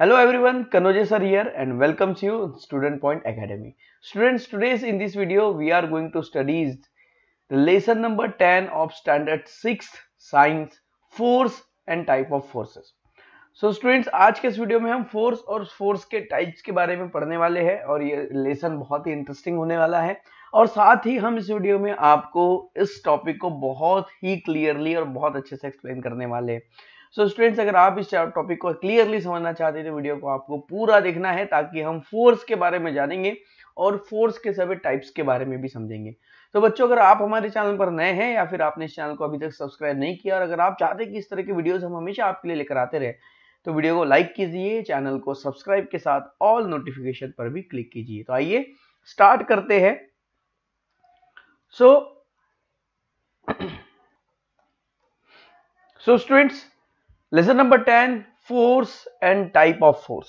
Hello everyone, Kanojesir here and welcomes you Student Point Academy. Students, today's in this video we are going to study the lesson number 10 of standard 6 science, force and type of forces. So students, आज के इस video में हम force और force के types के बारे में पढ़ने वाले हैं और ये lesson बहुत ही interesting होने वाला है और साथ ही हम इस वीडियो में आपको इस topic को बहुत ही clearly और बहुत अच्छे से explain करने वाले हैं. So students, अगर आप इस टॉपिक को क्लियरली समझना चाहते हैं तो वीडियो को आपको पूरा देखना है ताकि हम फोर्स के बारे में जानेंगे और फोर्स के सभी टाइप्स के बारे में भी समझेंगे. तो बच्चों, अगर आप हमारे चैनल पर नए हैं या फिर आपने इस चैनल को अभी तक सब्सक्राइब नहीं किया और अगर आप चाहते हैं कि इस तरह के वीडियोस हम हमेशा आपके लिए लेकर आते रहे तो वीडियो को लाइक कीजिए, चैनल को सब्सक्राइब के साथ ऑल नोटिफिकेशन पर भी क्लिक कीजिए. तो आइए स्टार्ट करते हैं. So students, lesson number 10 force and type of force.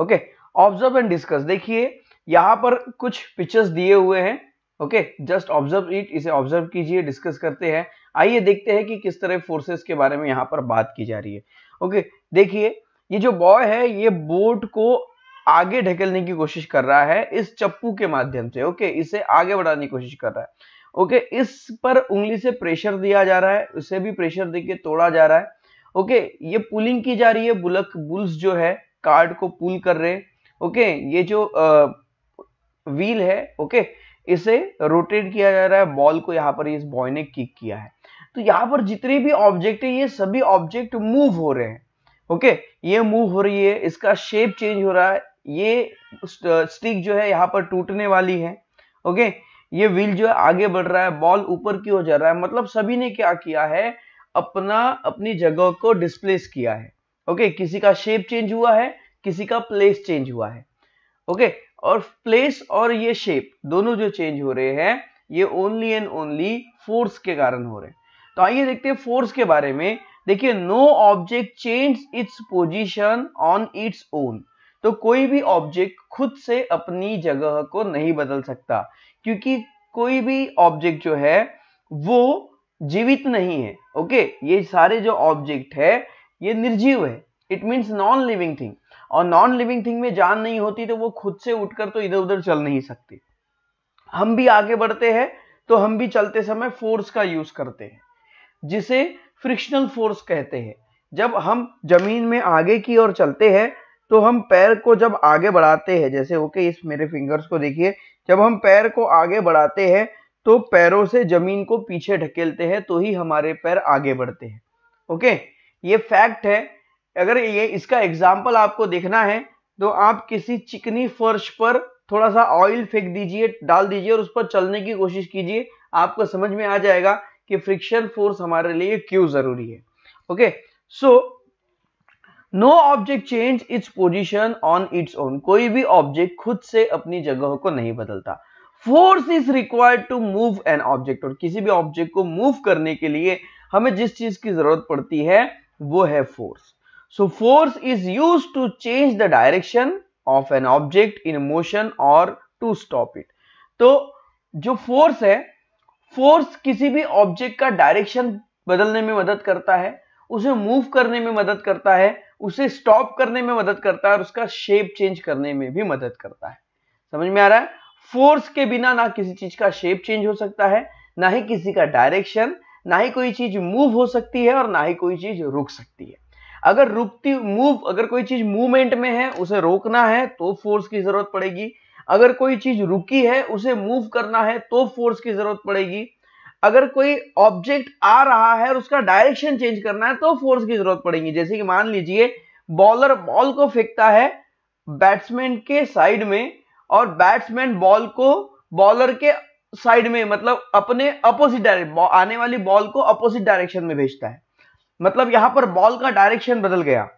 Okay, observe and discuss. देखिए यहां पर कुछ पिक्चर्स दिए हुए हैं. ओके, जस्ट ऑब्जर्व इट, इसे ऑब्जर्व कीजिए, डिस्कस करते हैं. आइए देखते हैं कि किस तरह फोर्सेस के बारे में यहां पर बात की जा रही है. ओके, देखिए ये जो बॉय है ये बोट को आगे ढकेलने की कोशिश कर रहा है इस चप्पू के माध्यम से. ओके, इसे आगे बढ़ाने की कोशिश कर रहा है. ओके, इस पर उंगली से प्रेशर दिया जा रहा है, उसे भी प्रेशर देके तोड़ा जा रहा है. ओके, ये पुलिंग की जा रही है. बुल्स जो है कार्ड को पुल कर रहे हैं. ओके, ये जो व्हील है ओके इसे रोटेट किया जा रहा है. बॉल को यहाँ पर इस बॉय ने किक किया है. तो यहाँ पर जितने भी ऑब्जेक्ट है ये सभी ऑब्जेक्ट मूव हो रहे हैं. ओके, ये मूव हो रही है, इसका शेप चेंज हो रहा है. ये स्टिक जो है यहाँ पर टूटने वाली है. ओके, ये व्हील जो है आगे बढ़ रहा है, बॉल ऊपर की हो जा रहा है. मतलब सभी ने क्या किया है, अपनी जगह को डिस्प्लेस किया है. ओके, किसी का शेप चेंज हुआ है, किसी का प्लेस चेंज हुआ है. ओके, और प्लेस और ये शेप दोनों जो चेंज हो रहे हैं ये ओनली एंड ओनली फोर्स के कारण हो रहे हैं. तो आइए देखते हैं फोर्स के बारे में. देखिए, no object change its position on its own. तो कोई भी ऑब्जेक्ट खुद से अपनी जगह को नहीं बदल सकता क्योंकि कोई भी ऑब्जेक्ट जो है वो जीवित नहीं है. ओके, ये सारे जो ऑब्जेक्ट है ये निर्जीव है. It means non living thing. और नॉन लिविंग थिंग में जान नहीं होती तो वो खुद से उठकर तो इधर उधर चल नहीं सकती. हम भी आगे बढ़ते हैं तो हम भी चलते समय फोर्स का यूज करते हैं जिसे फ्रिक्शनल फोर्स कहते हैं. जब हम जमीन में आगे की ओर चलते हैं तो हम पैर को जब आगे बढ़ाते हैं, जैसे ओके इस मेरे फिंगर्स को देखिए, जब हम पैर को आगे बढ़ाते हैं तो पैरों से जमीन को पीछे ढकेलते हैं तो ही हमारे पैर आगे बढ़ते हैं. ओके, ये फैक्ट है. अगर ये इसका एग्जाम्पल आपको देखना है तो आप किसी चिकनी फर्श पर थोड़ा सा ऑयल फेंक दीजिए, डाल दीजिए और उस पर चलने की कोशिश कीजिए. आपको समझ में आ जाएगा कि फ्रिक्शन फोर्स हमारे लिए क्यों जरूरी है. Okay, so no object change its position on its own. कोई भी ऑब्जेक्ट खुद से अपनी जगह को नहीं बदलता. Force is required to move an object. और किसी भी ऑब्जेक्ट को मूव करने के लिए हमें जिस चीज की जरूरत पड़ती है वो है force. So force is use to change the direction of an object in motion और टू स्टॉप इट. तो जो फोर्स है, फोर्स किसी भी ऑब्जेक्ट का डायरेक्शन बदलने में मदद करता है, उसे मूव करने में मदद करता है, उसे स्टॉप करने में मदद करता है और उसका शेप चेंज करने में भी मदद करता है. समझ में आ रहा है? फोर्स के बिना ना किसी चीज का शेप चेंज हो सकता है, ना ही किसी का डायरेक्शन, ना ही कोई चीज मूव हो सकती है और ना ही कोई चीज रुक सकती है. अगर कोई चीज मूवमेंट में है उसे रोकना है तो फोर्स की जरूरत पड़ेगी. अगर कोई चीज रुकी है उसे मूव करना है तो फोर्स की जरूरत पड़ेगी. अगर कोई ऑब्जेक्ट आ रहा है और उसका डायरेक्शन चेंज करना है तो फोर्स की जरूरत पड़ेगी. जैसे कि मान लीजिए बॉलर बॉल को फेंकता है बैट्समैन के साइड में और बैट्समैन बॉल को बॉलर के साइड में, मतलब अपने अपोजिट आने वाली बॉल को अपोजिट डायरेक्शन में भेजता है. मतलब यहां पर बॉल का डायरेक्शन बदल गया.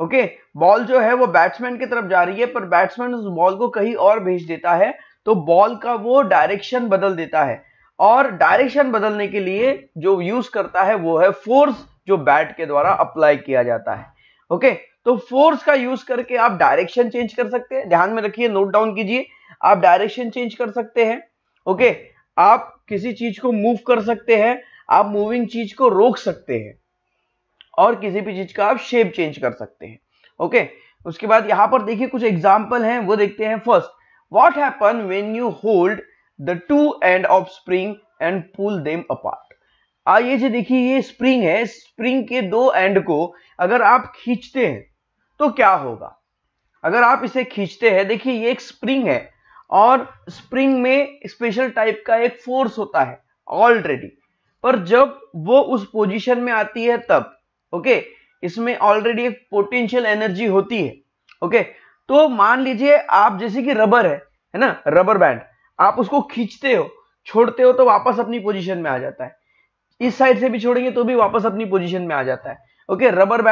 ओके, बॉल जो है वो बैट्समैन की तरफ जा रही है पर बैट्समैन उस बॉल को कहीं और भेज देता है तो बॉल का वो डायरेक्शन बदल देता है. और डायरेक्शन बदलने के लिए जो यूज करता है वो है फोर्स, जो बैट के द्वारा अप्लाई किया जाता है. ओके, तो फोर्स का यूज करके आप डायरेक्शन चेंज कर सकते हैं. ध्यान में रखिए, नोट डाउन कीजिए, आप डायरेक्शन चेंज कर सकते हैं. ओके, आप किसी चीज को मूव कर सकते हैं, आप मूविंग चीज को रोक सकते हैं और किसी भी चीज का आप शेप चेंज कर सकते हैं. ओके, उसके बाद यहाँ पर देखिए कुछ एग्जाम्पल हैं, वो देखते हैं। First, what happen when you hold the two end of spring and pull them apart. ये जो देखिए ये स्प्रिंग है, स्प्रिंग के दो एंड को अगर आप खींचते हैं तो क्या होगा। अगर आप इसे खींचते हैं, देखिए ये एक स्प्रिंग है और स्प्रिंग में स्पेशल टाइप का एक फोर्स होता है ऑलरेडी, पर जब वो उस पोजीशन में आती है तब ओके इसमें ऑलरेडी एक पोटेंशियल एनर्जी होती है। ओके तो मान लीजिए आप जैसे कि रबर है ना, रबर बैंड, आप उसको खींचते हो छोड़ते हो तो वापस अपनी पोजीशन में आ जाता है, इस साइड से भी छोड़ेंगे तो भी वापस अपनी पोजीशन में आ जाता है। ओके रबर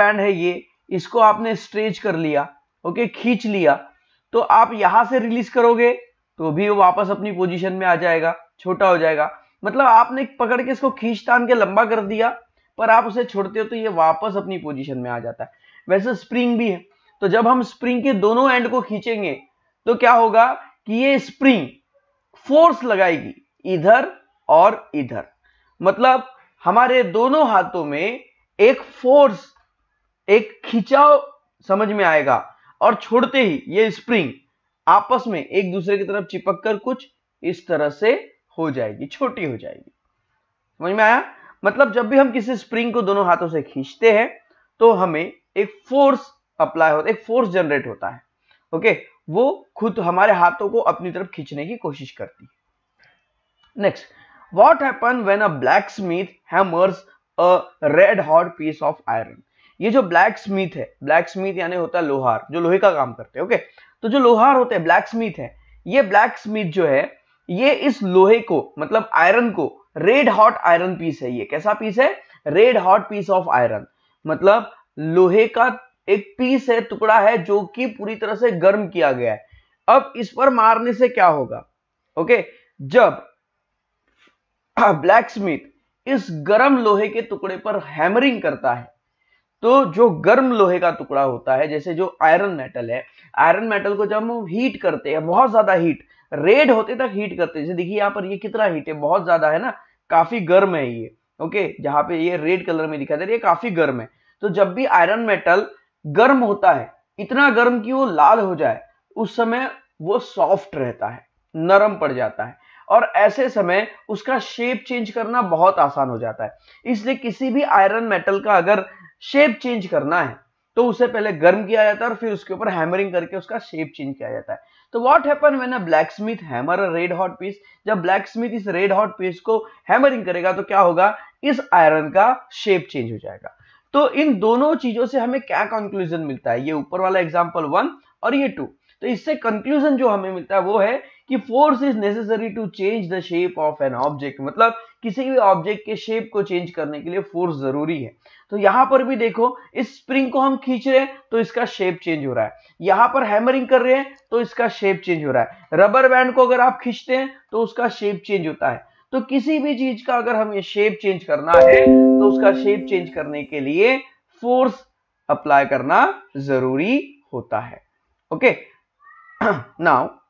बैंड है ये, इसको आपने स्ट्रेच कर लिया, ओके खींच लिया, तो आप यहां से रिलीज करोगे तो भी वो वापस अपनी पोजीशन में आ जाएगा, छोटा हो जाएगा। मतलब आपने पकड़ के इसको खींच तान के लंबा कर दिया, पर आप उसे छोड़ते हो तो ये वापस अपनी पोजीशन में आ जाता है। वैसे स्प्रिंग भी है, तो जब हम स्प्रिंग के दोनों एंड को खींचेंगे तो क्या होगा कि ये स्प्रिंग फोर्स लगाएगी इधर और इधर, मतलब हमारे दोनों हाथों में एक फोर्स, एक खिंचाव समझ में आएगा और छोड़ते ही ये स्प्रिंग आपस में एक दूसरे की तरफ चिपक कर कुछ इस तरह से हो जाएगी, छोटी हो जाएगी। समझ में आया? मतलब जब भी हम किसी स्प्रिंग को दोनों हाथों से खींचते हैं तो हमें एक फोर्स अप्लाई होता है, एक फोर्स जनरेट होता है। ओके वो खुद हमारे हाथों को अपनी तरफ खींचने की कोशिश करती है। Next, what happen when a black Smith hammers a red hot piece of iron. ये जो ब्लैक स्मिथ है, ब्लैक स्मिथ यानी होता है लोहार, जो लोहे का काम करते हैं। ओके तो जो लोहार होते हैं ब्लैक स्मिथ है, ये ब्लैक स्मिथ जो है ये इस लोहे को मतलब आयरन को, रेड हॉट आयरन पीस है, ये कैसा पीस है, red hot piece of iron, मतलब लोहे का एक पीस है, टुकड़ा है जो कि पूरी तरह से गर्म किया गया है। अब इस पर मारने से क्या होगा, ओके जब ब्लैक स्मिथ इस गर्म लोहे के टुकड़े पर हैमरिंग करता है तो जो गर्म लोहे का टुकड़ा होता है, जैसे जो आयरन मेटल है, आयरन मेटल को जब हम हीट करते हैं, बहुत ज्यादा हीट, रेड होते तक हीट करते हैं, जैसे देखिए यहाँ पर ये कितना हीट है, बहुत ज्यादा है ना, काफी गर्म है ये। ओके जहाँ पे ये रेड कलर में दिखाई दे रहा है, काफी गर्म है। तो जब भी आयरन मेटल गर्म होता है, इतना गर्म कि वो लाल हो जाए, उस समय वो सॉफ्ट रहता है, नरम पड़ जाता है, और ऐसे समय उसका शेप चेंज करना बहुत आसान हो जाता है। इसलिए किसी भी आयरन मेटल का अगर शेप चेंज करना है तो उसे पहले गर्म किया जाता है और फिर उसके ऊपर हैमरिंग करके उसका शेप चेंज किया जाता है। तो what happen when a black Smith hammer a red hot piece, जब ब्लैक स्मिथ इस रेड हॉट पीस को हैमरिंग करेगा तो क्या होगा, इस आयरन का शेप चेंज हो जाएगा। तो इन दोनों चीजों से हमें क्या कंक्लूजन मिलता है, ये ऊपर वाला एग्जाम्पल 1 और ये 2, तो इससे कंक्लूजन जो हमें मिलता है वो है कि force is necessary to change the shape of an object, मतलब किसी भी ऑब्जेक्ट के शेप को चेंज करने के लिए फोर्स जरूरी है। तो यहां पर भी देखो, इस स्प्रिंग को हम खींच रहे हैं तो इसका शेप चेंज हो रहा है, यहां पर हैमरिंग कर रहे हैं तो इसका शेप चेंज हो रहा है, रबर बैंड को अगर आप खींचते हैं तो उसका शेप चेंज होता है। तो किसी भी चीज का अगर हमें शेप चेंज करना है तो उसका शेप चेंज करने के लिए फोर्स अप्लाई करना जरूरी होता है। Okay now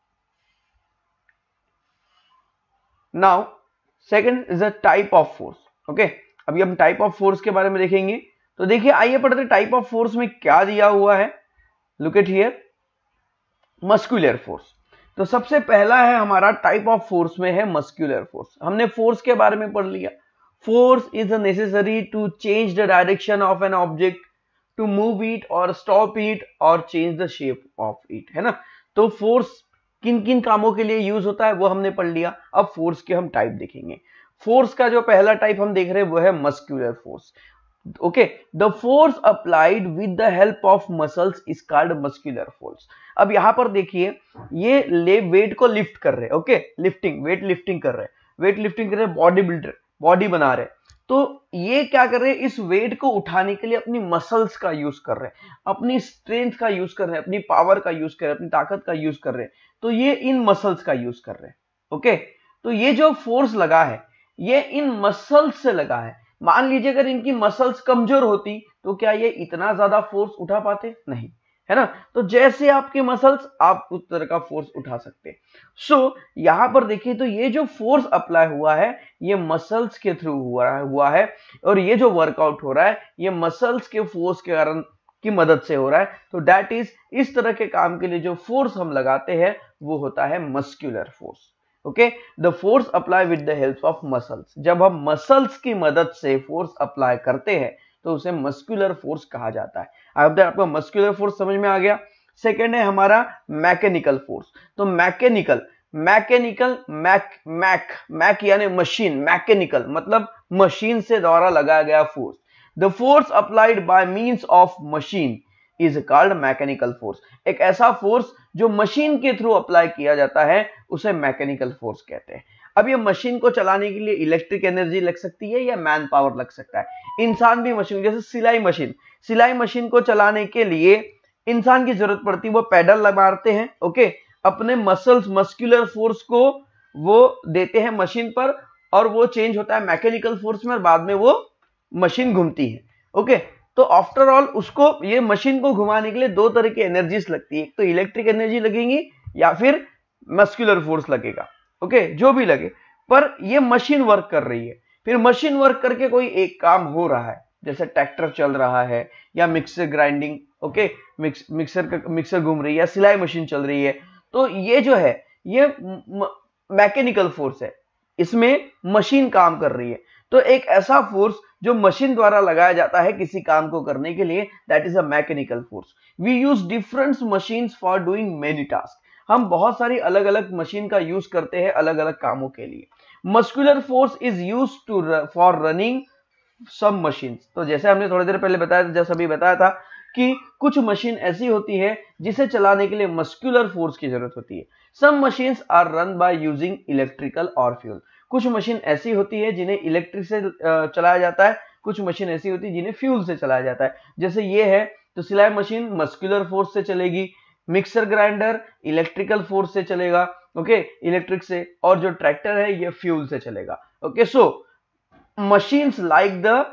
second is a type of force. Okay अभी हम टाइप ऑफ फोर्स के बारे में देखेंगे। तो देखिए आइए पढ़ते हैं टाइप ऑफ फोर्स में क्या दिया हुआ है। Look at here, muscular force. तो सबसे पहला है हमारा टाइप ऑफ फोर्स में है मस्कुलर फोर्स। हमने फोर्स के बारे में पढ़ लिया, force is necessary to change the direction of an object, to move it और स्टॉप इट और change the shape of it, है ना। तो फोर्स किन किन कामों के लिए यूज होता है वो हमने पढ़ लिया। अब फोर्स के हम टाइप देखेंगे। फोर्स का जो पहला टाइप हम देख रहे हैं वो है muscular force. Okay the force applied with the help of muscles is called muscular force. अब यहां पर देखिए ये वेट को लिफ्ट कर रहे हैं, ओके लिफ्टिंग, वेट लिफ्टिंग कर रहे हैं, वेट लिफ्टिंग कर रहे हैं, बॉडी बिल्डर, बॉडी बना रहे हैं। तो ये क्या कर रहे हैं, इस वेट को उठाने के लिए अपनी मसल्स का यूज कर रहे हैं, अपनी स्ट्रेंथ का यूज कर रहे हैं, अपनी पावर का यूज कर रहे हैं, अपनी ताकत का यूज कर रहे हैं। तो ये इन मसल्स का यूज कर रहे हैं। ओके तो ये जो फोर्स लगा है ये इन मसल्स से लगा है। मान लीजिए अगर इनकी मसल्स कमजोर होती तो क्या ये इतना ज्यादा फोर्स उठा पाते, नहीं, है ना। तो जैसे आपके मसल्स, आप उस तरह का फोर्स उठा सकते हैं। सो यहां पर देखिए तो ये जो फोर्स अप्लाई हुआ है ये मसल्स के थ्रू हुआ है और ये जो वर्कआउट हो रहा है ये मसल्स के फोर्स के कारण की मदद से हो रहा है। तो डैट इज, इस तरह के काम के लिए जो फोर्स हम लगाते हैं वो होता है muscular force. Okay, the force apply with the help of muscles. जब हम मसल्स की मदद से फोर्स अप्लाई करते हैं तो उसे मस्क्यूलर फोर्स कहा जाता है। अब आपको मस्क्यूलर फोर्स समझ में आ गया। सेकेंड है हमारा मैकेनिकल फोर्स। तो mechanical mechanical mech mech mech यानी मशीन, मैकेनिकल मतलब मशीन से द्वारा लगाया गया force. The force applied by means of machine is called mechanical force. एक ऐसा फोर्स जो मशीन के थ्रू अप्लाई किया जाता है उसे मैकेनिकल फोर्स कहते हैं। अब ये मशीन को चलाने के लिए इलेक्ट्रिक एनर्जी लग सकती है या मैन पावर लग सकता है। इंसान भी मशीन, जैसे सिलाई मशीन को चलाने के लिए इंसान की जरूरत पड़ती है, वो पैडल मारते हैं। ओके, अपने मसल्स मस्कुलर फोर्स को वो देते हैं मशीन पर और वो चेंज होता है मैकेनिकल फोर्स में और बाद में वो मशीन घूमती है। ओके, तो आफ्टर ऑल उसको, ये मशीन को घुमाने के लिए दो तरह की एनर्जीज लगती है, एक तो इलेक्ट्रिक एनर्जी लगेगी या फिर मस्कुलर फोर्स लगेगा। ओके, जो भी लगे, पर ये मशीन वर्क कर रही है। फिर मशीन वर्क करके कोई एक काम हो रहा है, जैसे ट्रैक्टर चल रहा है या मिक्सर ग्राइंडिंग, ओके मिक्सर घूम रही है या सिलाई मशीन चल रही है। तो ये जो है ये मैकेनिकल फोर्स है, इसमें मशीन काम कर रही है। तो एक ऐसा फोर्स जो मशीन द्वारा लगाया जाता है किसी काम को करने के लिए, that is a mechanical force. We use different machines for doing many task. हम बहुत सारी अलग अलग मशीन का यूज करते हैं अलग अलग कामों के लिए। Muscular force is use to for running some machines. तो जैसे हमने थोड़ी देर पहले बताया था, जैसा अभी बताया था कि कुछ मशीन ऐसी होती है जिसे चलाने के लिए मस्कुलर फोर्स की जरूरत होती है। Some machines are run by using electrical और फ्यूल। कुछ मशीन ऐसी होती है जिन्हें इलेक्ट्रिक से चलाया जाता है, कुछ मशीन ऐसी होती है जिन्हें फ्यूल से चलाया जाता है। जैसे ये है तो सिलाई मशीन मस्कुलर फोर्स से चलेगी, मिक्सर ग्राइंडर इलेक्ट्रिकल फोर्स से चलेगा, ओके इलेक्ट्रिक से, और जो ट्रैक्टर है ये फ्यूल से चलेगा। Okay, so machines like the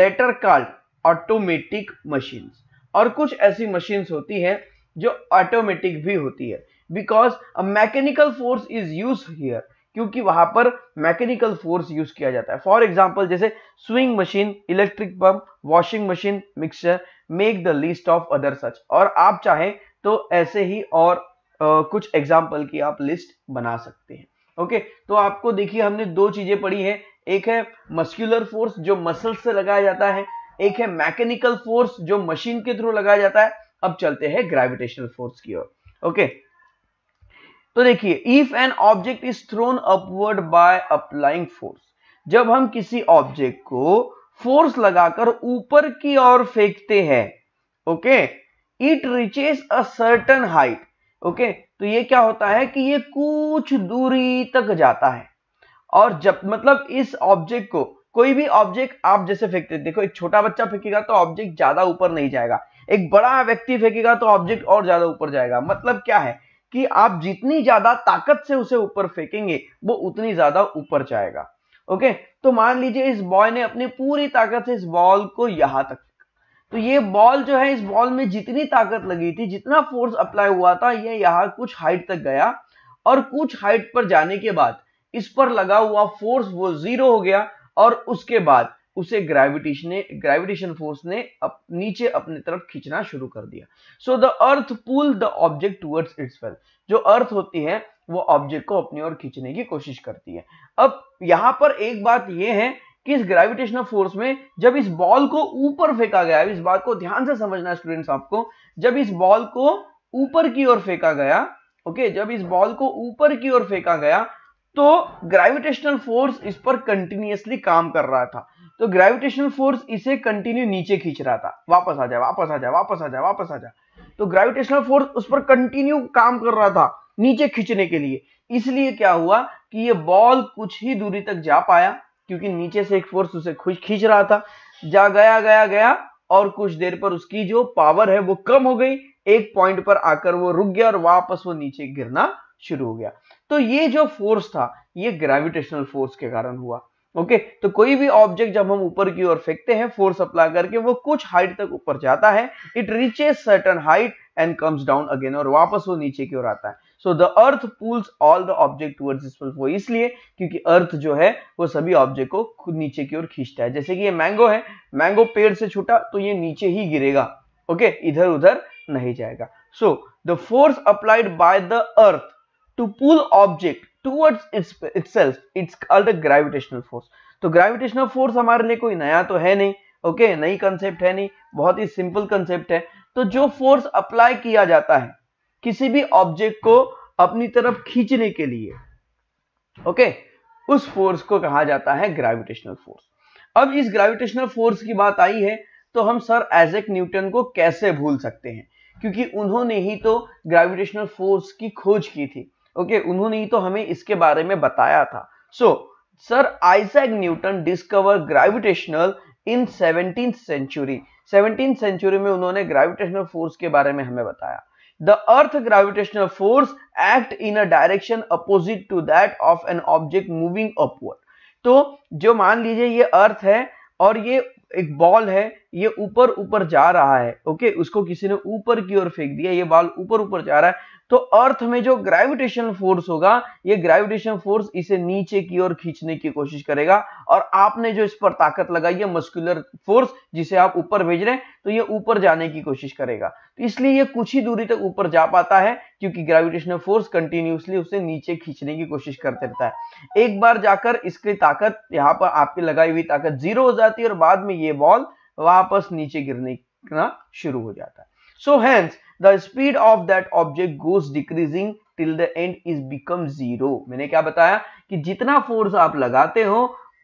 letter called automatic machines. और कुछ ऐसी मशीन्स होती हैं जो ऑटोमेटिक भी होती है, because a mechanical force is use here, क्योंकि वहां पर मैकेनिकल फोर्स यूज किया जाता है। फॉर एग्जाम्पल जैसे swing machine, electric pump, washing machine, mixer, make the list of other such. और आप चाहें तो ऐसे ही और कुछ एग्जाम्पल की आप लिस्ट बना सकते हैं। ओके, तो आपको देखिए हमने दो चीजें पढ़ी है, एक है मस्कुलर फोर्स जो मसल्स से लगाया जाता है, एक है मैकेनिकल फोर्स जो मशीन के थ्रू लगाया जाता है। अब चलते हैं ग्रेविटेशनल फोर्स की ओर। ओके, तो देखिए, if an object is thrown upward by applying force, जब हम किसी ऑब्जेक्ट को फोर्स लगाकर ऊपर की ओर फेंकते हैं, okay it reaches a certain height. Okay, तो ये क्या होता है कि ये कुछ दूरी तक जाता है, और जब मतलब इस ऑब्जेक्ट को, कोई भी ऑब्जेक्ट आप जैसे फेंकते, देखो एक छोटा बच्चा फेंकेगा तो ऑब्जेक्ट ज्यादा ऊपर नहीं जाएगा, एक बड़ा व्यक्ति फेंकेगा तो ऑब्जेक्ट और ज्यादा ऊपर जाएगा। मतलब क्या है कि आप जितनी ज्यादा ताकत से उसे ऊपर फेंकेंगे वो उतनी ज्यादा ऊपर जाएगा। ओके, तो मान लीजिए इस बॉय ने अपनी पूरी ताकत से इस बॉल को यहां तक, तो ये बॉल जो है, इस बॉल में जितनी ताकत लगी थी, जितना फोर्स अप्लाई हुआ था, ये यहाँ कुछ हाइट तक गया, और कुछ हाइट पर जाने के बाद इस पर लगा हुआ फोर्स वो जीरो हो गया, और उसके बाद उसे ग्रेविटेशन फोर्स ने नीचे अपनी तरफ खींचना शुरू कर दिया। So the earth pull the object towards its well. जो अर्थ होती है वो ऑब्जेक्ट को अपनी ओर खींचने की कोशिश करती है। अब यहाँ पर एक बात यह है कि इस ग्रेविटेशनल फोर्स में जब इस बॉल को ऊपर फेंका गया, इस बात को ध्यान से समझना स्टूडेंट्स आपको, जब इस बॉल को ऊपर की ओर फेंका गया, ओके जब इस बॉल को ऊपर की ओर फेंका गया तो ग्रेविटेशनल फोर्स इस पर कंटिन्यूअसली काम कर रहा था। तो ग्रेविटेशनल फोर्स इसे कंटिन्यू नीचे खींच रहा था, वापस आ जाए वापस आ जाए वापस आ जाए वापस आ जा। तो ग्रेविटेशनल फोर्स उस पर कंटिन्यू काम कर रहा था नीचे खींचने के लिए। इसलिए क्या हुआ कि ये बॉल कुछ ही दूरी तक जा पाया, क्योंकि नीचे से एक फोर्स उसे खींच रहा था, जा गया गया गया, और कुछ देर पर उसकी जो पावर है वो कम हो गई, एक पॉइंट पर आकर वो रुक गया और वापस वो नीचे गिरना शुरू हो गया। तो ये जो फोर्स था ये ग्रेविटेशनल फोर्स के कारण हुआ। ओके, तो कोई भी ऑब्जेक्ट जब हम ऊपर की ओर फेंकते हैं फोर्स अप्लाई करके, वो कुछ हाइट तक ऊपर जाता है, it reaches certain height and comes down again, और वापस वो नीचे की ओर आता है। So the earth pulls all the object towards its well, इसलिए क्योंकि अर्थ जो है वो सभी ऑब्जेक्ट को खुद नीचे की ओर खींचता है। जैसे कि ये मैंगो है, मैंगो पेड़ से छूटा तो ये नीचे ही गिरेगा, ओके, इधर उधर नहीं जाएगा। So the force applied by the earth to pull object towards itself it's called gravitational force. तो ग्रेविटेशनल फोर्स हमारे लिए कोई नया तो है नहीं, ओके नई कंसेप्ट है नहीं, बहुत ही सिंपल कंसेप्ट है। तो जो फोर्स अप्लाई किया जाता है किसी भी ऑब्जेक्ट को अपनी तरफ खींचने के लिए, ओके उस फोर्स को कहा जाता है ग्रेविटेशनल फोर्स। अब इस ग्रेविटेशनल फोर्स की बात आई है तो हम सर आइजैक न्यूटन को कैसे भूल सकते हैं, क्योंकि उन्होंने ही तो ग्रेविटेशनल फोर्स की खोज की थी, ओके उन्होंने ही तो हमें इसके बारे में बताया था। So sir Isaac Newton discover gravitational in 17th century में उन्होंने ग्रेविटेशनल फोर्स के बारे में हमें बताया। The earth gravitational force act in a direction opposite to that of an object moving upward। तो जो मान लीजिए ये अर्थ है और ये एक बॉल है, ये ऊपर ऊपर जा रहा है, ओके उसको किसी ने ऊपर की ओर फेंक दिया, ये बॉल ऊपर ऊपर जा रहा है, तो अर्थ में जो ग्रेविटेशनल फोर्स होगा ये ग्रेविटेशनल फोर्स इसे नीचे की ओर खींचने की कोशिश करेगा, और आपने जो इस पर ताकत लगाई है मस्कुलर फोर्स जिसे आप ऊपर भेज रहे हैं, तो ये ऊपर जाने की कोशिश करेगा, तो इसलिए ये कुछ ही दूरी तक ऊपर जा पाता है क्योंकि ग्रेविटेशनल फोर्स कंटिन्यूसली उसे नीचे खींचने की कोशिश करते रहता है। एक बार जाकर इसकी ताकत, यहाँ पर आपकी लगाई हुई ताकत जीरो हो जाती है और बाद में ये बॉल वापस नीचे गिरने का शुरू हो जाता है। So hence the speed of that object goes decreasing till the end is become zero। मैंने क्या बताया कि जितना फोर्स आप लगाते हो,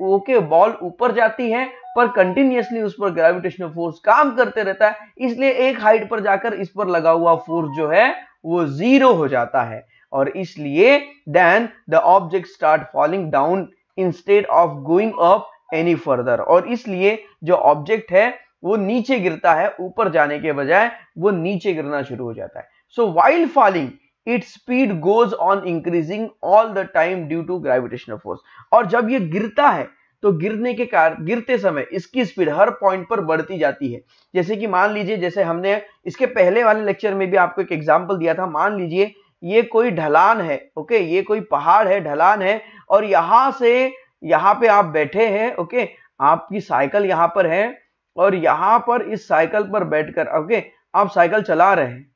ओके बॉल ऊपर जाती है पर कंटिन्यूअसली उस पर ग्रेविटेशनल फोर्स काम करते रहता है, इसलिए एक हाइट पर जाकर इस पर लगा हुआ फोर्स जो है वो जीरो हो जाता है, और इसलिए then the object start falling down instead of going up any further, और इसलिए जो ऑब्जेक्ट है वो नीचे गिरता है, ऊपर जाने के बजाय वो नीचे गिरना शुरू हो जाता है। So while falling its speed goes on increasing all the time due to gravitational force, और जब ये गिरता है तो गिरने के कारण, गिरते समय इसकी स्पीड हर पॉइंट पर बढ़ती जाती है। जैसे कि मान लीजिए, जैसे हमने इसके पहले वाले लेक्चर में भी आपको एक एग्जाम्पल दिया था, मान लीजिए ये कोई ढलान है, ओके ये कोई पहाड़ है, ढलान है, और यहां से यहाँ पे आप बैठे हैं, ओके आपकी साइकिल यहाँ पर है और यहां पर इस साइकिल पर बैठकर ओके आप साइकिल चला रहे हैं,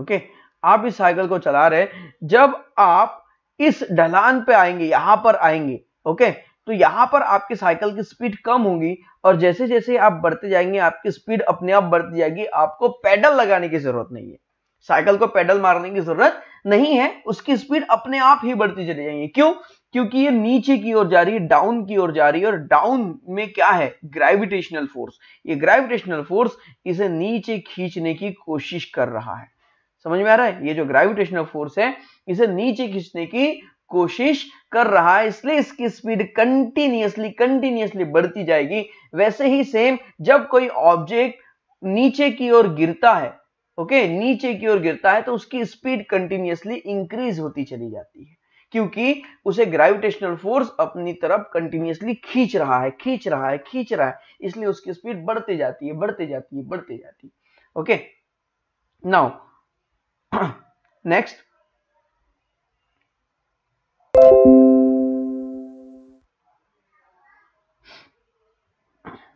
ओके आप इस साइकिल को चला रहे हैं, जब आप इस ढलान पे आएंगे, यहां पर आएंगे, ओके तो यहां पर आपकी साइकिल की स्पीड कम होगी और जैसे जैसे आप बढ़ते जाएंगे आपकी स्पीड अपने आप बढ़ती जाएगी, आपको पैडल लगाने की जरूरत नहीं है, साइकिल को पैडल मारने की जरूरत नहीं है, उसकी स्पीड अपने आप ही बढ़ती चली जाएगी। क्यों? क्योंकि ये नीचे की ओर जा रही है, डाउन की ओर जा रही है, और डाउन में क्या है ग्रेविटेशनल फोर्स, ये ग्रेविटेशनल फोर्स इसे नीचे खींचने की कोशिश कर रहा है। समझ में आ रहा है? ये जो ग्रेविटेशनल फोर्स है इसे नीचे खींचने की कोशिश कर रहा है, इसलिए इसकी स्पीड कंटिन्यूअसली बढ़ती जाएगी। वैसे ही सेम जब कोई ऑब्जेक्ट नीचे की ओर गिरता है, ओके नीचे की ओर गिरता है तो उसकी स्पीड कंटिन्यूअसली इंक्रीज होती चली जाती है क्योंकि उसे ग्रेविटेशनल फोर्स अपनी तरफ कंटिन्यूअसली खींच रहा है, इसलिए उसकी स्पीड बढ़ती जाती है। Okay now next,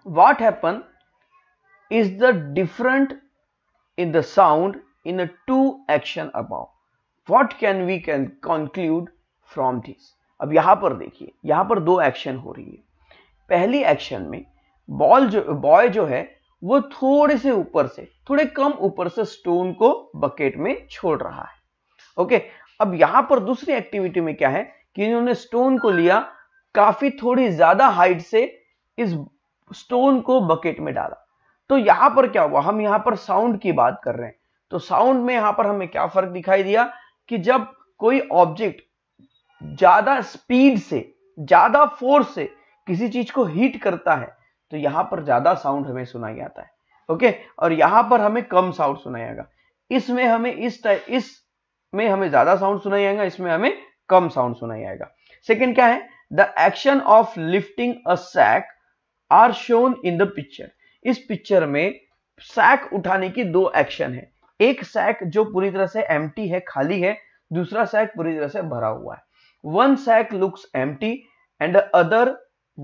what happen is the different in the sound in the two action above, what can we can conclude from this. अब यहां पर देखिए, यहां पर दो एक्शन हो रही है। पहली एक्शन में बॉय जो है वो थोड़े से ऊपर से, थोड़े कम ऊपर से स्टोन को बकेट में छोड़ रहा है, ओके अब यहां पर दूसरी एक्टिविटी में क्या है कि इन्होंने स्टोन को लिया, काफी थोड़ी ज्यादा हाइट से इस स्टोन को बकेट में डाला। तो यहां पर क्या हुआ, हम यहां पर साउंड की बात कर रहे हैं, तो साउंड में यहां पर हमें क्या फर्क दिखाई दिया कि जब कोई ऑब्जेक्ट ज्यादा स्पीड से, ज्यादा फोर्स से किसी चीज को हिट करता है तो यहां पर ज्यादा साउंड हमें सुनाई आता है, ओके और यहां पर हमें कम साउंड सुनाई आएगा। इसमें हमें ज्यादा साउंड सुनाई आएगा, इसमें हमें कम साउंड सुनाई आएगा। सेकंड क्या है, the action of lifting a sack are shown in the picture. इस पिक्चर में सैक उठाने की दो एक्शन है, एक सैक जो पूरी तरह से एम्प्टी है, खाली है, दूसरा सैक पूरी तरह से भरा हुआ है। One sack looks empty and the other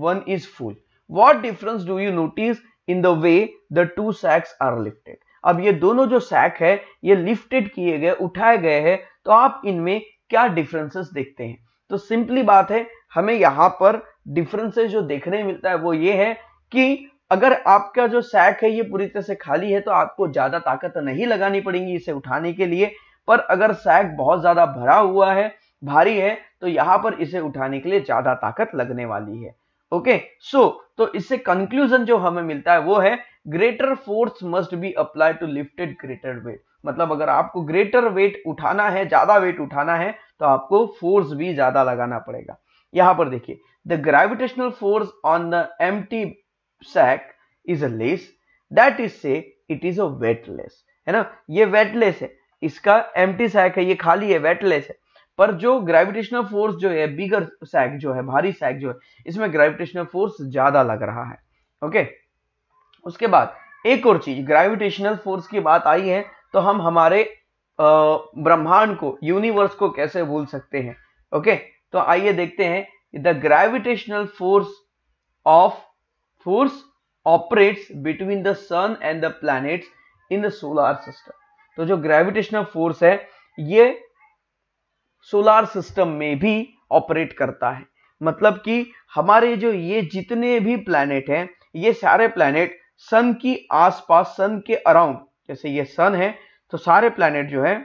one is full. What difference do you notice in the way the two sacks are lifted. अब ये दोनों जो सैक है ये लिफ्टेड किए गए, उठाए गए हैं, तो आप इनमें क्या डिफरेंसेस देखते हैं? तो सिंपली बात है, हमें यहाँ पर डिफरेंसेस जो देखने मिलता है वो ये है कि अगर आपका जो सैक है ये पूरी तरह से खाली है तो आपको ज्यादा ताकत नहीं लगानी पड़ेगी इसे उठाने के लिए, पर अगर सैक बहुत ज्यादा भरा हुआ है, भारी है, तो यहाँ पर इसे उठाने के लिए ज्यादा ताकत लगने वाली है। ओके, तो इससे कंक्लूजन जो हमें मिलता है वो है greater force must be apply to lifted greater weight. मतलब अगर आपको ग्रेटर वेट उठाना है, ज्यादा वेट उठाना है, तो आपको फोर्स भी ज्यादा लगाना पड़ेगा। यहां पर देखिए, the gravitational force on the empty sack is less, that is say it is a weightless, है ना, ये वेटलेस है, इसका एम्प्टी सैक है, ये खाली है, वेटलेस है, पर जो ग्रेविटेशनल फोर्स जो है, बिगर सैक जो है, भारी सैक जो है, इसमें ग्रेविटेशनल फोर्स ज्यादा लग रहा है। ओके, उसके बाद एक और चीज, ग्रेविटेशनल फोर्स की बात आई है तो हम हमारे ब्रह्मांड को, यूनिवर्स को कैसे भूल सकते हैं। ओके, तो आइए देखते हैं, the gravitational force operates between the sun and the planets in the solar system. तो जो ग्रेविटेशनल फोर्स है ये सोलर सिस्टम में भी ऑपरेट करता है। मतलब कि हमारे जो ये जितने भी प्लैनेट हैं, ये सारे प्लैनेट सन की आसपास, सन के अराउंड, जैसे ये सन है तो सारे प्लैनेट जो है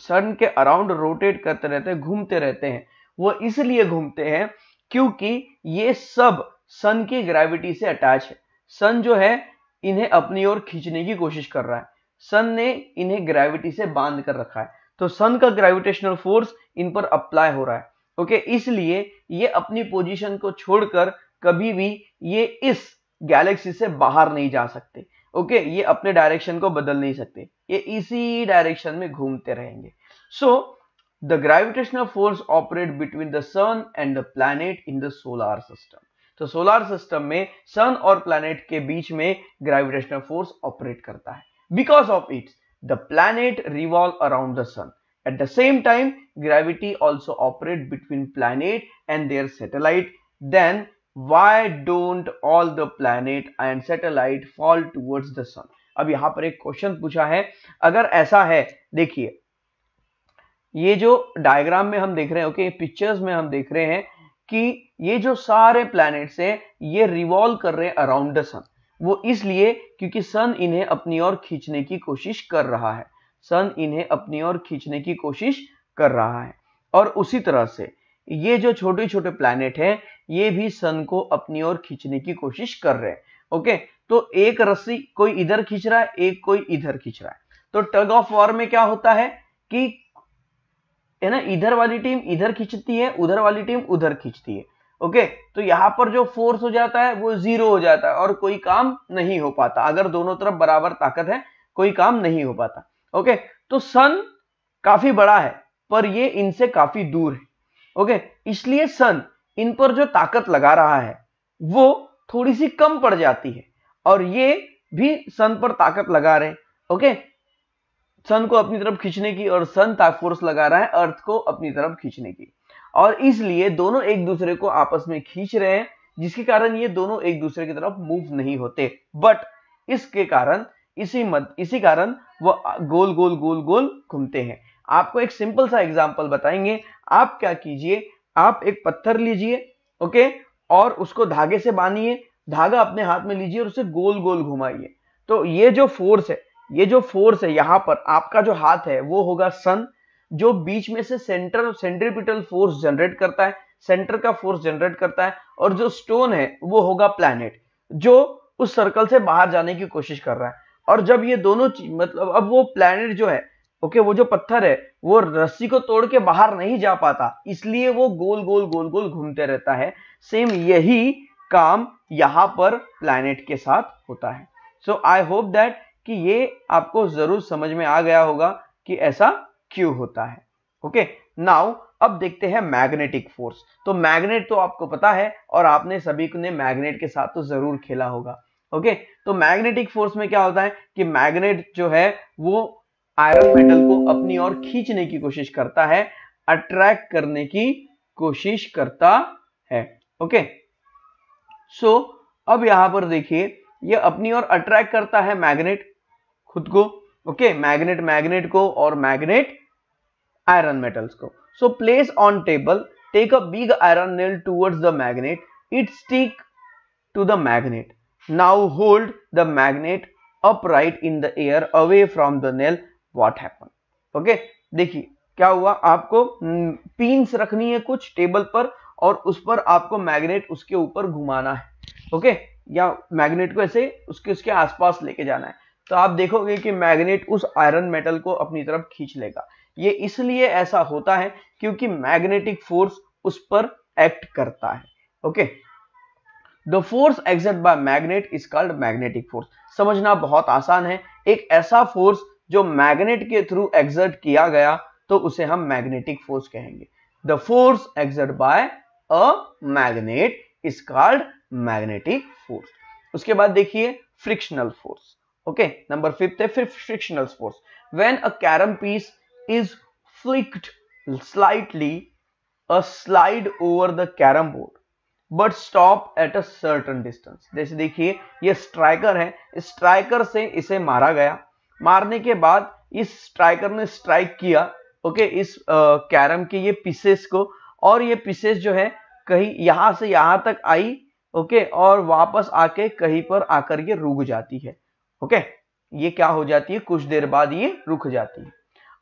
सन के अराउंड रोटेट करते रहते हैं, घूमते रहते हैं। वो इसलिए घूमते हैं क्योंकि ये सब सन की ग्रेविटी से अटैच है। सन जो है इन्हें अपनी ओर खींचने की कोशिश कर रहा है, सन ने इन्हें ग्रेविटी से बांध कर रखा है, तो सन का ग्रेविटेशनल फोर्स इन पर अप्लाई हो रहा है। ओके, इसलिए ये अपनी पोजीशन को छोड़कर कभी भी ये इस गैलेक्सी से बाहर नहीं जा सकते। ओके, ये अपने डायरेक्शन को बदल नहीं सकते, ये इसी डायरेक्शन में घूमते रहेंगे। So the gravitational force operate between the sun and the planet in the solar system. तो सोलर सिस्टम में सन और प्लैनेट के बीच में ग्रेविटेशनल फोर्स ऑपरेट करता है। Because of its the planet revolve around the sun. At the same time, gravity also operates between planet and their satellite. Then why don't all the planet and satellite fall towards the sun? अब यहाँ पर एक question पूछा है, अगर ऐसा है, देखिए ये जो डायग्राम में हम देख रहे हैं, ओके, पिक्चर्स में हम देख रहे हैं कि ये जो सारे प्लैनेट्स हैं ये रिवॉल्व कर रहे हैं अराउंड द सन। वो इसलिए क्योंकि सन इन्हें अपनी ओर खींचने की कोशिश कर रहा है, सन इन्हें अपनी ओर खींचने की कोशिश कर रहा है, और उसी तरह से ये जो छोटे छोटे प्लैनेट हैं ये भी सन को अपनी ओर खींचने की कोशिश कर रहे हैं। ओके, तो एक रस्सी कोई इधर खींच रहा है, एक कोई इधर खींच रहा है, तो टग ऑफ वॉर में क्या होता है कि, है ना, इधर वाली टीम इधर खींचती है, उधर वाली टीम उधर खींचती है। ओके, तो यहाँ पर जो फोर्स हो जाता है वो जीरो हो जाता है और कोई काम नहीं हो पाता। अगर दोनों तरफ बराबर ताकत है, कोई काम नहीं हो पाता। ओके, तो सन काफी बड़ा है पर ये इनसे काफी दूर है। ओके, इसलिए सन इन पर जो ताकत लगा रहा है वो थोड़ी सी कम पड़ जाती है, और ये भी सन पर ताकत लगा रहे हैं। ओके, सन को अपनी तरफ खींचने की, और सन फोर्स लगा रहा है अर्थ को अपनी तरफ खींचने की, और इसलिए दोनों एक दूसरे को आपस में खींच रहे हैं, जिसके कारण ये दोनों एक दूसरे की तरफ मूव नहीं होते। बट इसके कारण, इसी कारण वो गोल गोल गोल गोल घूमते हैं। आपको एक सिंपल सा एग्जांपल बताएंगे। आप क्या कीजिए, आप एक पत्थर लीजिए, ओके, और उसको धागे से बांधिए, धागा अपने हाथ में लीजिए और उसे गोल गोल घुमाइए। तो ये जो फोर्स है, ये जो फोर्स है, यहाँ पर आपका जो हाथ है वो होगा सन, जो बीच में से सेंट्रीपिटल फोर्स जनरेट करता है, सेंटर का फोर्स जनरेट करता है, और जो स्टोन है वो होगा प्लैनेट, जो उस सर्कल से बाहर जाने की कोशिश कर रहा है। और जब ये दोनों, मतलब अब वो प्लैनेट जो है, ओके, वो जो पत्थर है वो रस्सी को तोड़ के बाहर नहीं जा पाता, इसलिए वो गोल गोल गोल गोल घूमते रहता है। सेम यही काम यहाँ पर प्लैनेट के साथ होता है। सो आई होप दैट कि ये आपको जरूर समझ में आ गया होगा कि ऐसा क्यों होता है। ओके, नाउ अब देखते हैं मैग्नेटिक फोर्स। तो मैग्नेट तो आपको पता है, और आपने सभी ने मैग्नेट के साथ तो जरूर खेला होगा। ओके, तो मैग्नेटिक फोर्स में क्या होता है कि मैग्नेट जो है वो आयरन मेटल को अपनी ओर खींचने की कोशिश करता है, अट्रैक्ट करने की कोशिश करता है। ओके, सो अब यहां पर देखिए, ये अपनी ओर अट्रैक्ट करता है मैग्नेट खुद को, ओके, मैग्नेट मैग्नेट को और मैग्नेट आयरन मेटल्स को. So place on table, take a big iron nail towards the magnet, it stick to the magnet. Now hold the magnet upright in the air away from the nail. What happen? Okay, देखिए क्या हुआ, आपको pins रखनी है कुछ table पर और उस पर आपको मैग्नेट उसके ऊपर घुमाना है, ओके, या मैग्नेट को ऐसे उसके आसपास लेके जाना है. तो आप देखोगे कि मैग्नेट उस आयरन मेटल को अपनी तरफ खींच लेगा. ये इसलिए ऐसा होता है क्योंकि मैग्नेटिक फोर्स उस पर एक्ट करता है. Okay, the force exerted by magnet is called magnetic force. समझना बहुत आसान है, एक ऐसा फोर्स जो मैग्नेट के थ्रू एक्सर्ट किया गया तो उसे हम मैग्नेटिक फोर्स कहेंगे. The force exerted by a magnet is called magnetic force. उसके बाद देखिए फ्रिक्शनल फोर्स. ओके, नंबर 5 है frictional force. When a carrom piece is flicked slightly, a slide over the carom board, but stop at a certain distance. जैसे देखिए ये striker है, इस striker से इसे मारा गया, मारने के बाद इस स्ट्राइकर ने स्ट्राइक किया, ओके, इस कैरम के ये पीसेस को, और ये पीसेस जो है कहीं यहां से यहां तक आई, ओके, और वापस आके कहीं पर आकर ये रुक जाती है. ओके, ये क्या हो जाती है, कुछ देर बाद ये रुक जाती है.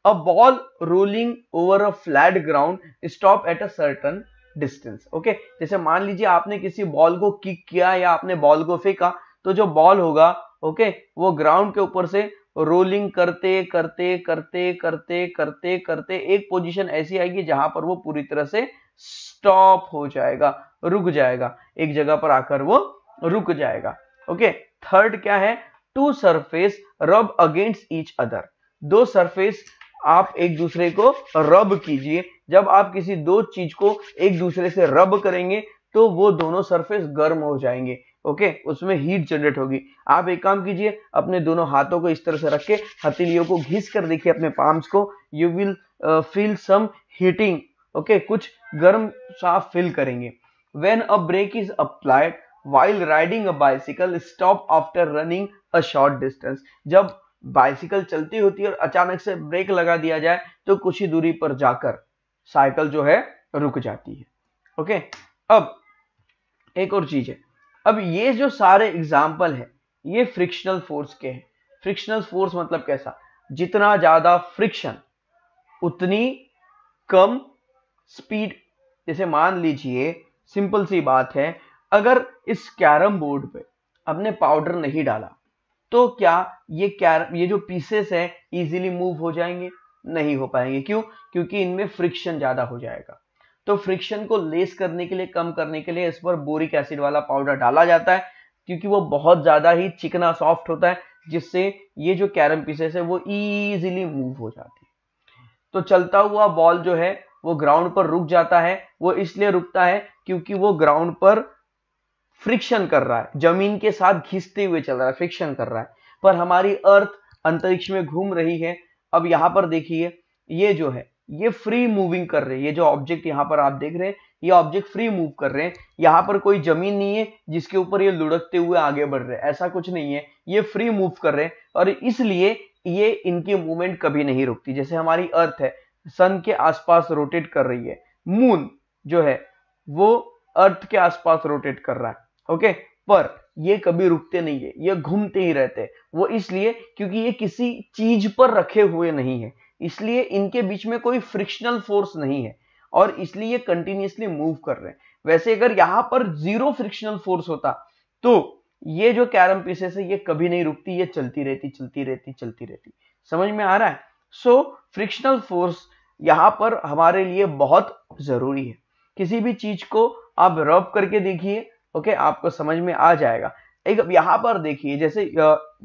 A ball rolling over a flat ground stop at a certain distance. Okay, जैसे मान लीजिए आपने किसी बॉल को किक किया या आपने बॉल को फेंका, तो जो बॉल होगा, ओके, वो ग्राउंड के ऊपर से रोलिंग करते करते करते करते करते करते एक पोजीशन ऐसी आएगी जहां पर वो पूरी तरह से स्टॉप हो जाएगा, रुक जाएगा, एक जगह पर आकर वो रुक जाएगा. ओके, थर्ड क्या है, two surface rub against each other. दो सरफेस आप एक दूसरे को रब कीजिए. जब आप किसी दो चीज को एक दूसरे से रब करेंगे तो वो दोनों सरफेस गर्म हो जाएंगे. ओके, उसमें हीट जनरेट होगी. आप एक काम कीजिए, अपने दोनों हाथों को इस तरह से रख के हथेलियों को घिस कर देखिए अपने पाम्स को. You will feel some heating. Okay, कुछ गर्म साफ फील करेंगे. When a brake is applied while riding a bicycle stop after running a short distance. जब बाइसिकल चलती होती है और अचानक से ब्रेक लगा दिया जाए तो कुछ ही दूरी पर जाकर साइकिल जो है रुक जाती है. ओके, अब एक और चीज है. अब ये जो सारे एग्जाम्पल है ये फ्रिक्शनल फोर्स के हैं. फ्रिक्शनल फोर्स मतलब कैसा, जितना ज्यादा फ्रिक्शन उतनी कम स्पीड. जैसे मान लीजिए सिंपल सी बात है, अगर इस कैरम बोर्ड पे आपने पाउडर नहीं डाला तो क्या ये जो पीसेस है इजीली मूव हो जाएंगे? नहीं हो पाएंगे. क्यों? क्योंकि इनमें फ्रिक्शन ज्यादा हो जाएगा. तो फ्रिक्शन को लेस करने के लिए, कम करने के लिए इस पर बोरिक एसिड वाला पाउडर डाला जाता है, क्योंकि वो बहुत ज्यादा ही चिकना सॉफ्ट होता है, जिससे ये जो कैरम पीसेस है वो इजीली मूव हो जाती है. तो चलता हुआ बॉल जो है वो ग्राउंड पर रुक जाता है. वो इसलिए रुकता है क्योंकि वो ग्राउंड पर फ्रिक्शन कर रहा है, जमीन के साथ घिसते हुए चल रहा है, फ्रिक्शन कर रहा है. पर हमारी अर्थ अंतरिक्ष में घूम रही है. अब यहाँ पर देखिए ये जो है ये फ्री मूविंग कर रही है. ये जो ऑब्जेक्ट यहाँ पर आप देख रहे हैं ये ऑब्जेक्ट फ्री मूव कर रहे हैं. यहाँ पर कोई जमीन नहीं है जिसके ऊपर ये लुढ़कते हुए आगे बढ़ रहे हैं, ऐसा कुछ नहीं है. ये फ्री मूव कर रहे हैं और इसलिए ये इनकी मूवमेंट कभी नहीं रुकती. जैसे हमारी अर्थ है, सन के आसपास रोटेट कर रही है, मून जो है वो अर्थ के आसपास रोटेट कर रहा है. ओके, पर ये कभी रुकते नहीं है, ये घूमते ही रहते हैं. वो इसलिए क्योंकि ये किसी चीज पर रखे हुए नहीं है, इसलिए इनके बीच में कोई फ्रिक्शनल फोर्स नहीं है और इसलिए ये कंटिन्यूअसली मूव कर रहे हैं. वैसे अगर यहाँ पर जीरो फ्रिक्शनल फोर्स होता तो ये जो कैरम पीसेस है ये कभी नहीं रुकती, ये चलती रहती चलती रहती चलती रहती. समझ में आ रहा है? सो फ्रिक्शनल फोर्स यहाँ पर हमारे लिए बहुत जरूरी है. किसी भी चीज को आप रब करके देखिए, ओके, आपको समझ में आ जाएगा. एक यहाँ पर देखिए, जैसे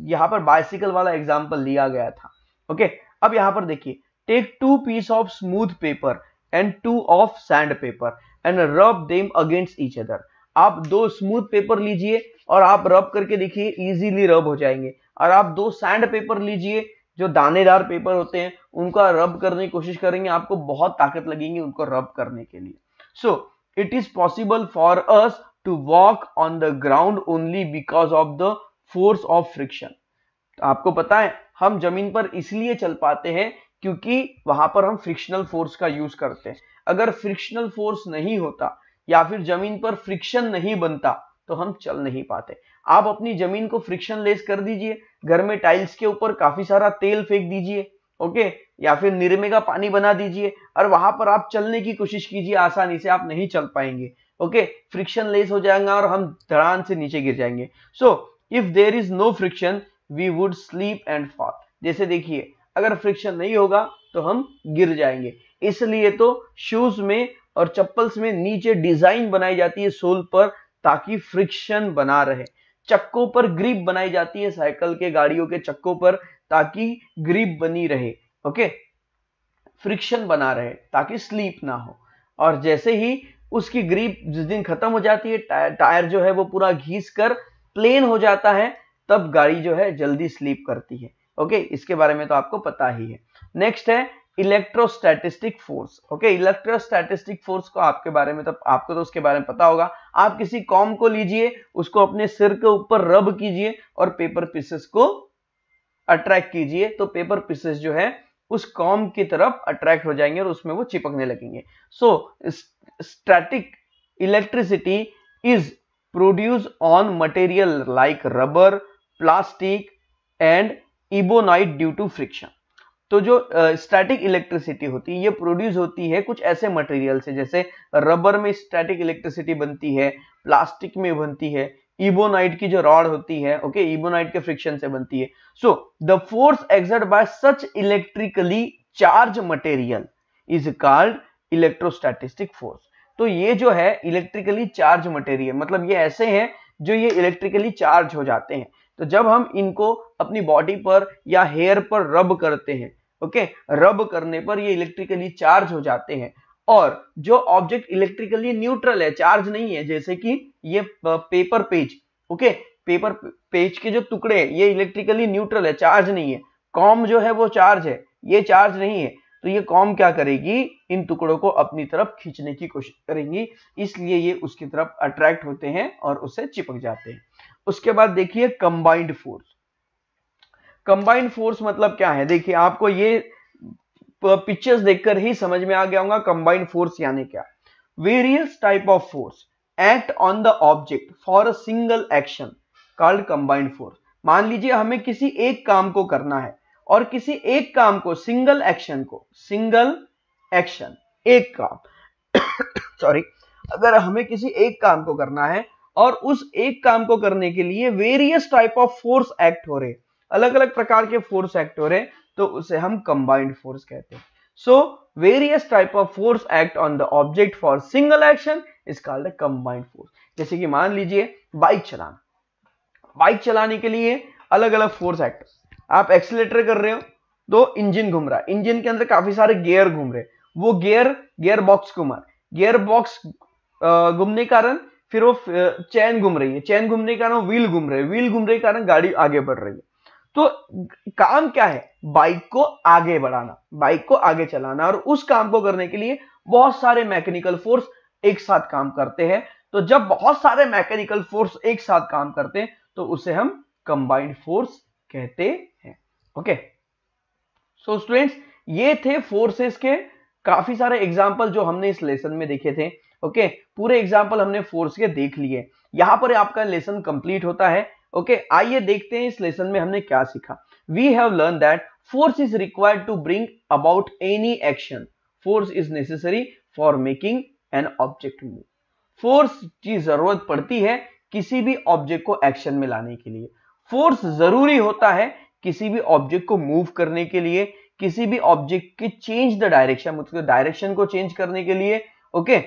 यहाँ पर बाइसिकल वाला एग्जाम्पल लिया गया था. ओके, अब यहाँ पर देखिए, take 2 piece of smooth paper and 2 of sand paper and rub them against each other. आप 2 स्मूथ पेपर लीजिए और आप रब करके देखिए, इजीली रब हो जाएंगे. और आप 2 सैंड पेपर लीजिए, जो दानेदार पेपर होते हैं, उनका रब करने की कोशिश करेंगे, आपको बहुत ताकत लगेगी उनको रब करने के लिए. So it is possible for us to walk on the ground only because of the force of friction. आपको पता है हम जमीन पर इसलिए चल पाते हैं क्योंकि वहां पर हम फ्रिक्शनल फोर्स का यूज करते हैं। अगर फ्रिक्शनल फोर्स नहीं होता या फिर जमीन पर फ्रिक्शन नहीं बनता तो हम चल नहीं पाते। आप अपनी जमीन को फ्रिक्शन लेस कर दीजिए, घर में टाइल्स के ऊपर काफी सारा तेल फेंक दीजिए, ओके, या फिर निर्मे का पानी बना दीजिए और वहां पर आप चलने की कोशिश कीजिए, आसानी से आप नहीं चल पाएंगे, ओके, फ्रिक्शन लेस हो जाएगा और हम धड़ान से नीचे गिर जाएंगे। So if there is no friction we would sleep and fall. जैसे देखिए अगर फ्रिक्शन नहीं होगा तो हम गिर जाएंगे, इसलिए तो शूज में और चप्पल्स में नीचे डिजाइन बनाई जाती है सोल पर ताकि फ्रिक्शन बना रहे। चक्कों पर ग्रिप बनाई जाती है साइकिल के, गाड़ियों के चक्कों पर, ताकि ग्रिप बनी रहे, ओके, फ्रिक्शन बना रहे ताकि स्लीप ना हो। और जैसे ही उसकी ग्रिप जिस दिन खत्म हो जाती है, टायर जो है वो पूरा घिस कर प्लेन हो जाता है, तब गाड़ी जो है जल्दी स्लीप करती है, ओके, इसके बारे में तो आपको पता ही है। नेक्स्ट है electrostatistic force. Okay, electrostatistic force को आपके बारे में तो आपको तो उसके बारे में पता होगा। आप किसी कॉम को लीजिए, उसको अपने सिर के ऊपर रब कीजिए और पेपर पीसेस को अट्रैक्ट कीजिए, तो पेपर पीसेस जो है उस कॉम की तरफ अट्रैक्ट हो जाएंगे और उसमें वो चिपकने लगेंगे। So static electricity is produce on material like rubber, plastic and ebonite due to friction. तो जो स्टैटिक इलेक्ट्रिसिटी होती है ये प्रोड्यूस होती है कुछ ऐसे मटेरियल से, जैसे रबर में स्टैटिक इलेक्ट्रिसिटी बनती है, प्लास्टिक में बनती है, इबोनाइट की जो रॉड होती है, ओके, इबोनाइट के फ्रिक्शन से बनती है। So the force exerted by such electrically charge material is called electrostatistic force. तो ये जो है इलेक्ट्रिकली चार्ज मटेरियल, मतलब ये ऐसे हैं जो ये इलेक्ट्रिकली चार्ज हो जाते हैं। तो जब हम इनको अपनी बॉडी पर या हेयर पर रब करते हैं, ओके, रब करने पर ये इलेक्ट्रिकली चार्ज हो जाते हैं। और जो ऑब्जेक्ट इलेक्ट्रिकली न्यूट्रल है, चार्ज नहीं है, जैसे कि ये paper page, okay, paper page के जो टुकड़े हैं ये इलेक्ट्रिकली न्यूट्रल है, चार्ज नहीं है। कॉम जो है वो चार्ज है, ये चार्ज नहीं है, तो ये कॉम क्या करेगी, इन टुकड़ों को अपनी तरफ खींचने की कोशिश करेंगी, इसलिए ये उसकी तरफ अट्रैक्ट होते हैं और उससे चिपक जाते हैं। उसके बाद देखिए कंबाइंड फोर्स। कंबाइंड फोर्स मतलब क्या है, देखिए आपको ये पिक्चर्स देखकर ही समझ में आ गया होगा कंबाइंड फोर्स यानी क्या। Various type of force act on the object for a single action called combined force. मान लीजिए हमें किसी एक काम को करना है और किसी एक काम को, सिंगल एक्शन को, सिंगल एक्शन, एक काम सॉरी, अगर हमें किसी एक काम को करना है और उस एक काम को करने के लिए various type of force act हो रहे, अलग अलग प्रकार के फोर्स एक्ट हो रहे, तो उसे हम कंबाइंड फोर्स कहते हैं। So various type of force act on the object for single action is called a combined force. जैसे कि मान लीजिए बाइक चलाने के लिए अलग अलग फोर्स एक्ट। आप एक्सीलेटर कर रहे हो तो इंजन घूम रहा है, इंजन के अंदर काफी सारे गियर घूम रहे, वो गियर बॉक्स घूम रहा है, गियर बॉक्स घूमने के कारण फिर वो चैन घूम रही है, चैन घूमने के कारण व्हील घूम रहे, व्हील घूमने के कारण गाड़ी आगे बढ़ रही है। तो काम क्या है, बाइक को आगे बढ़ाना, बाइक को आगे चलाना, और उस काम को करने के लिए बहुत सारे मैकेनिकल फोर्स एक साथ काम करते हैं। तो जब बहुत सारे मैकेनिकल फोर्स एक साथ काम करते हैं तो उसे हम कंबाइंड फोर्स कहते हैं, ओके। सो स्टूडेंट्स, ये थे फोर्सेस के काफी सारे एग्जाम्पल जो हमने इस लेसन में देखे थे, ओके। पूरे एग्जाम्पल हमने फोर्स के देख लिए, यहाँ पर आपका लेसन कंप्लीट होता है, ओके। आइए देखते हैं इस लेसन में हमने क्या सीखा। We have learn that force is required to bring about any action, force is necessary for making an object move. Force की जरूरत पड़ती है किसी भी ऑब्जेक्ट को एक्शन में लाने के लिए, फोर्स जरूरी होता है किसी भी ऑब्जेक्ट को मूव करने के लिए, किसी भी ऑब्जेक्ट के चेंज द डायरेक्शन, मतलब डायरेक्शन को चेंज करने के लिए, okay,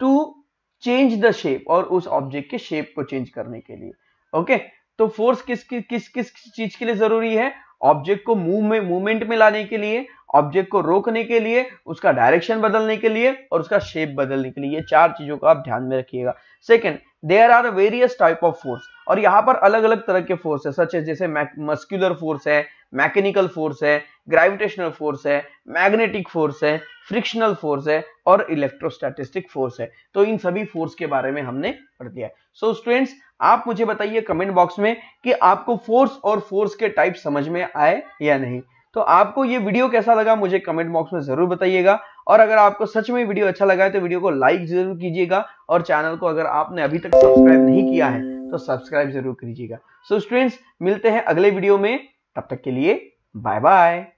to change the shape, और उस ऑब्जेक्ट के शेप को चेंज करने के लिए, ओके। तो फोर्स किस चीज के लिए जरूरी है, ऑब्जेक्ट को मूवमेंट में लाने के लिए, ऑब्जेक्ट को रोकने के लिए, उसका डायरेक्शन बदलने के लिए और उसका शेप बदलने के लिए। ये चार चीजों को आप ध्यान में रखिएगा। Second, there are various type of force, और यहाँ पर अलग अलग तरह के फोर्स है, सच है जैसे मस्कुलर फोर्स है, मैकेनिकल फोर्स है, ग्रेविटेशनल फोर्स है, मैग्नेटिक फोर्स है, फ्रिक्शनल फोर्स है और इलेक्ट्रोस्टैटिस्टिक फोर्स है। तो इन सभी फोर्स के बारे में हमने पढ़ लिया। सो स्टूडेंट्स, आप मुझे बताइए कमेंट बॉक्स में कि आपको फोर्स और फोर्स के टाइप समझ में आए या नहीं। तो आपको ये वीडियो कैसा लगा मुझे कमेंट बॉक्स में जरूर बताइएगा, और अगर आपको सच में वीडियो अच्छा लगा है तो वीडियो को लाइक जरूर कीजिएगा, और चैनल को अगर आपने अभी तक सब्सक्राइब नहीं किया है तो सब्सक्राइब जरूर कीजिएगा। सो स्टूडेंट्स, मिलते हैं अगले वीडियो में, तब तक के लिए बाय बाय।